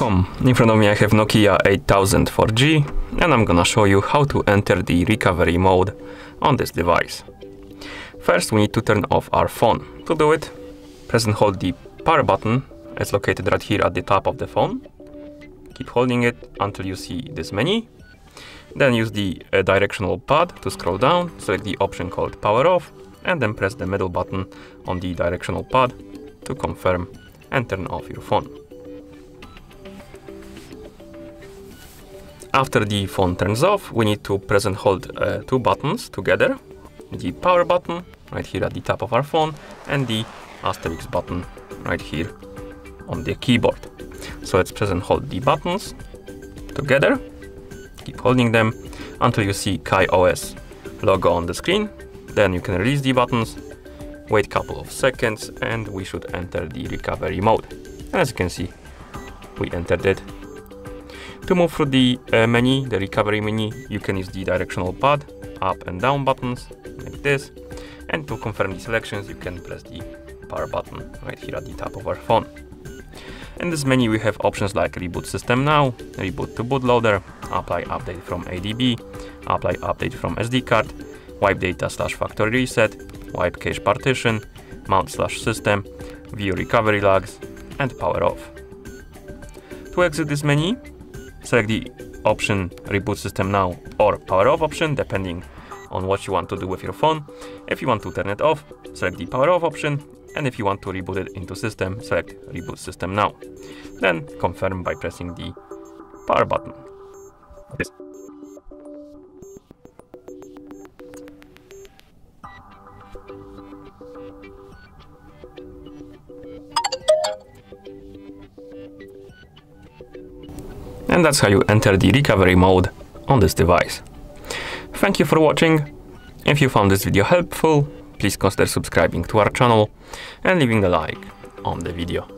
Nokia.com. In front of me I have Nokia 8000 4G, and I'm gonna show you how to enter the recovery mode on this device. First, we need to turn off our phone. To do it, press and hold the power button. It's located right here at the top of the phone. Keep holding it until you see this menu. Then use the directional pad to scroll down, select the option called power off, and then press the middle button on the directional pad to confirm and turn off your phone. After the phone turns off, we need to press and hold two buttons together, the power button right here at the top of our phone and the asterisk button right here on the keyboard. So let's press and hold the buttons together, keep holding them until you see KaiOS logo on the screen. Then you can release the buttons, wait a couple of seconds, and we should enter the recovery mode. And as you can see, we entered it. To move through the menu, the recovery menu, you can use the directional pad, up and down buttons, like this. And to confirm the selections, you can press the power button right here at the top of our phone. In this menu, we have options like Reboot System Now, Reboot to Bootloader, Apply Update from ADB, Apply Update from SD card, Wipe Data / Factory Reset, Wipe Cache Partition, Mount / System, View Recovery Logs, and Power Off. To exit this menu, select the option Reboot System Now or Power Off option, depending on what you want to do with your phone. If you want to turn it off, select the Power Off option, and if you want to reboot it into system, select Reboot System Now. Then confirm by pressing the power button. And that's how you enter the recovery mode on this device. Thank you for watching. If you found this video helpful, please consider subscribing to our channel and leaving a like on the video.